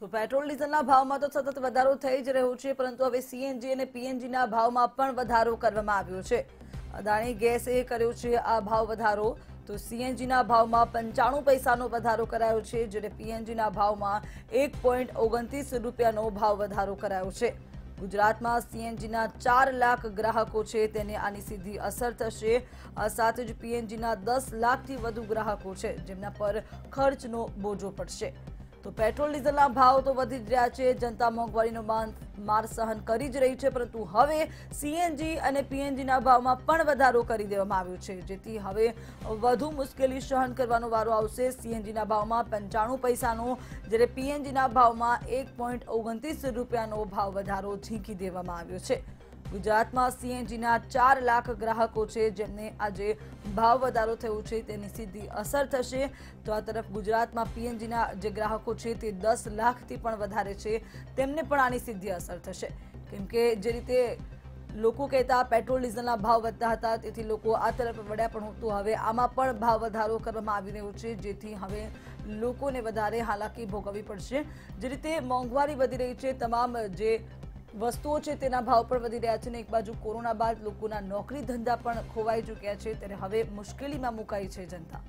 તો પેટ્રોલ ડીઝલના ભાવમાં તો સતત વધારો થઈ જ રહ્યો છે, પરંતુ હવે સીએનજી અને પીએનજીના ભાવમાં પણ વધારો કરવામાં આવ્યો છે. અદાણી ગેસે કર્યો છે આ ભાવ વધારો, તો સીએનજીના ભાવમાં 95 પૈસાનો વધારો કરાયો છે, જ્યારે પીએનજીના ભાવમાં 1.29 રૂપિયાનો ભાવ વધારો કરાયો છે. ગુજરાતમાં સીએનજીના 4 લાખ ગ્રાહકો છે, તેને આની સીધી અસર થશે. આ સાથે જ પીએનજીના 10 લાખથી વધુ ગ્રાહકો છે, જેમના પર ખર્ચનો બોજો પડશે. તો પેટ્રોલ ડીઝલના ભાવ તો વધી જ રહ્યા છે, જનતા મોંઘવારીનો માર સહન કરી જ રહી છે, પરંતુ હવે સીએનજી અને પીએનજીના ભાવમાં પણ વધારો કરી દેવામાં આવ્યો છે, જેથી હવે વધુ મુશ્કેલી સહન કરવાનો વારો આવશે. સીએનજીના ભાવમાં 95 પૈસાનો, જ્યારે પીએનજીના ભાવમાં 1.29 રૂપિયાનો ભાવ વધારો ઝીંકી દેવામાં આવ્યો છે. ગુજરાતમાં સીએનજીના 4 લાખ ગ્રાહકો છે, જેમને આજે ભાવ વધારો થયો છે, તેની સીધી અસર થશે. તો આ તરફ ગુજરાતમાં પીએનજીના જે ગ્રાહકો છે તે 10 લાખથી પણ વધારે છે, તેમને પણ આની સીધી અસર થશે. કેમ કે જે રીતે લોકો કહેતા પેટ્રોલ ડીઝલના ભાવ વધતા હતા, તેથી લોકો આ તરફ વળ્યા, પણ હવે આમાં પણ ભાવ વધારો કરવામાં આવી રહ્યો છે, જેથી હવે લોકોને વધારે હાલાકી ભોગવવી પડશે. જે રીતે મોંઘવારી વધી રહી છે, તમામ જે વસ્તુઓ છે તેના ભાવ પણ વધી રહ્યા છે, ને એક બાજુ કોરોના બાદ લોકોના નોકરી ધંધા પણ ખોવાઈ ચૂક્યા છે, ત્યારે હવે મુશ્કેલીમાં મુકાઈ છે જનતા.